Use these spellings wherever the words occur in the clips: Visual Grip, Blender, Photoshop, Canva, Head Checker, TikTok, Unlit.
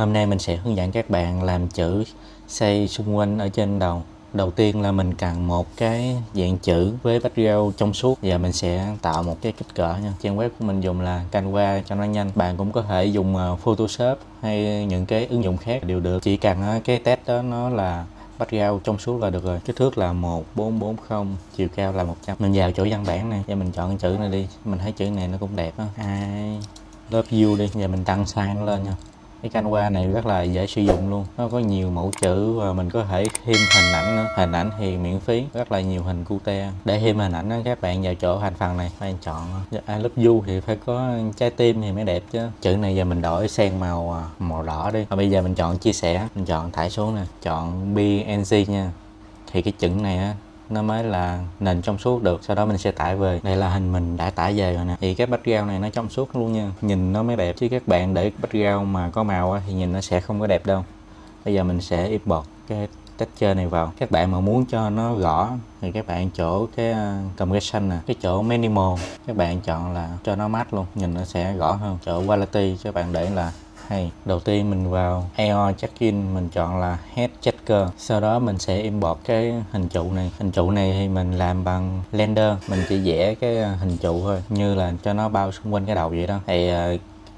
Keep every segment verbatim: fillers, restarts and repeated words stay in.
Hôm nay mình sẽ hướng dẫn các bạn làm chữ xoay xung quanh ở trên đầu. Đầu tiên là mình cần một cái dạng chữ với background trong suốt. Giờ mình sẽ tạo một cái kích cỡ nha. Trang web của mình dùng là Canva cho nó nhanh. Bạn cũng có thể dùng Photoshop hay những cái ứng dụng khác đều được. Chỉ cần cái test đó nó là background trong suốt là được rồi. Kích thước là một bốn bốn không, chiều cao là một trăm. Mình vào chỗ văn bản này, giờ mình chọn chữ này đi. Mình thấy chữ này nó cũng đẹp á. Ai lớp view đi, giờ mình tăng size nó lên nha. Cái Canva này rất là dễ sử dụng luôn. Nó có nhiều mẫu chữ và mình có thể thêm hình ảnh nữa. Hình ảnh thì miễn phí, rất là nhiều hình cute. Để thêm hình ảnh đó, các bạn vào chỗ thành phần này, bạn chọn I love you thì phải có trái tim thì mới đẹp chứ. Chữ này giờ mình đổi sang màu màu đỏ đi. Và bây giờ mình chọn chia sẻ, mình chọn thải xuống nè, chọn pê en giê nha. Thì cái chữ này á, nó mới là nền trong suốt được. Sau đó mình sẽ tải về. Đây là hình mình đã tải về rồi nè. Thì cái background này nó trong suốt luôn nha. Nhìn nó mới đẹp. Chứ các bạn để background mà có màu thì nhìn nó sẽ không có đẹp đâu. Bây giờ mình sẽ import cái texture này vào. Các bạn mà muốn cho nó rõ thì các bạn chỗ cái compression nè, cái chỗ minimal các bạn chọn là cho nó max luôn, nhìn nó sẽ rõ hơn. Chỗ quality các bạn để là hay. Đầu tiên mình vào a rờ check-in, mình chọn là Head Checker. Sau đó mình sẽ import cái hình trụ này. Hình trụ này thì mình làm bằng Blender. Mình chỉ vẽ cái hình trụ thôi, như là cho nó bao xung quanh cái đầu vậy đó. Thì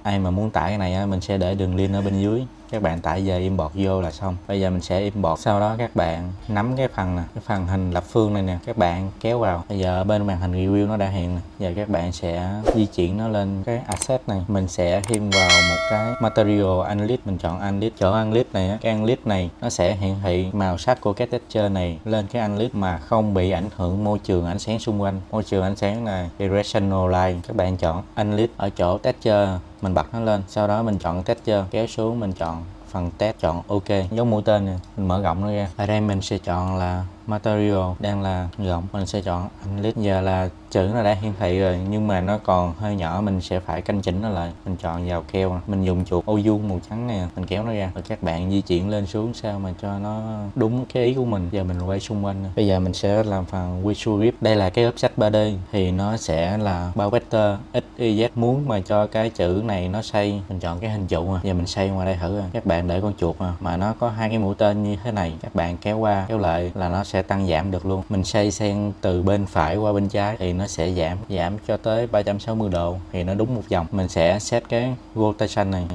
ai mà muốn tải cái này mình sẽ để đường link ở bên dưới. Các bạn tải về import vô là xong. Bây giờ mình sẽ import. Sau đó các bạn nắm cái phần nè, cái phần hình lập phương này nè, các bạn kéo vào. Bây giờ bên màn hình review nó đã hiện nè. Giờ các bạn sẽ di chuyển nó lên cái asset này. Mình sẽ thêm vào một cái material Unlit. Mình chọn Unlit. Chỗ Unlit này, cái Unlit này nó sẽ hiển thị màu sắc của cái texture này lên cái Unlit mà không bị ảnh hưởng môi trường ánh sáng xung quanh. Môi trường ánh sáng là directional light. Các bạn chọn Unlit. Ở chỗ texture mình bật nó lên. Sau đó mình chọn texture, kéo xuống mình chọn phần test, chọn OK, dấu mũi tên này, mình mở rộng nó ra. Ở đây mình sẽ chọn là material, đang là rộng, mình sẽ chọn Unlit. Giờ là chữ nó đã hiển thị rồi nhưng mà nó còn hơi nhỏ, mình sẽ phải canh chỉnh nó lại. Mình chọn vào keo, mình dùng chuột ô vuông màu trắng này, mình kéo nó ra. Rồi các bạn di chuyển lên xuống sao mà cho nó đúng cái ý của mình. Giờ mình quay xung quanh. Bây giờ mình sẽ làm phần Visual Grip. Đây là cái offset ba D thì nó sẽ là bao vector ích y dét. Muốn mà cho cái chữ này nó xoay, mình chọn cái hình trụ mà. Giờ mình xoay ngoài đây thử. Các bạn để con chuột mà, mà nó có hai cái mũi tên như thế này, các bạn kéo qua kéo lại là nó sẽ tăng giảm được luôn. Mình xoay sang từ bên phải qua bên trái thì nó sẽ giảm giảm cho tới ba trăm sáu mươi độ thì nó đúng một vòng. Mình sẽ set cái rotation này.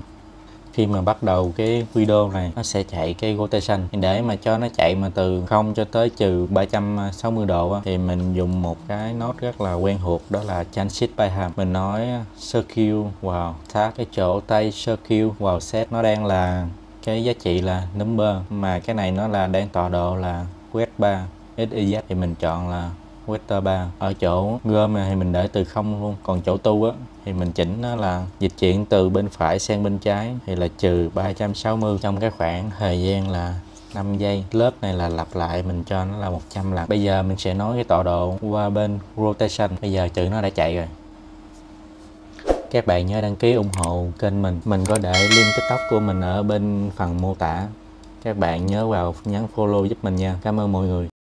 Khi mà bắt đầu cái video này nó sẽ chạy cái rotation. Để mà cho nó chạy mà từ không cho tới trừ ba trăm sáu mươi độ á, thì mình dùng một cái nốt rất là quen thuộc, đó là Transit by Hand. Mình nói circle vào tag, cái chỗ tay circle vào set nó đang là cái giá trị là number, mà cái này nó là đang tọa độ là quét ba ích y dét thì mình chọn là vector ba. Ở chỗ gom này thì mình để từ không luôn, còn chỗ tu á thì mình chỉnh nó là dịch chuyển từ bên phải sang bên trái thì là trừ ba trăm sáu mươi trong cái khoảng thời gian là năm giây. Lớp này là lặp lại, mình cho nó là một trăm lần. Bây giờ mình sẽ nói cái tọa độ qua bên rotation. Bây giờ chữ nó đã chạy rồi. Các bạn nhớ đăng ký ủng hộ kênh mình. Mình có để link TikTok của mình ở bên phần mô tả. Các bạn nhớ vào nhấn follow giúp mình nha. Cảm ơn mọi người.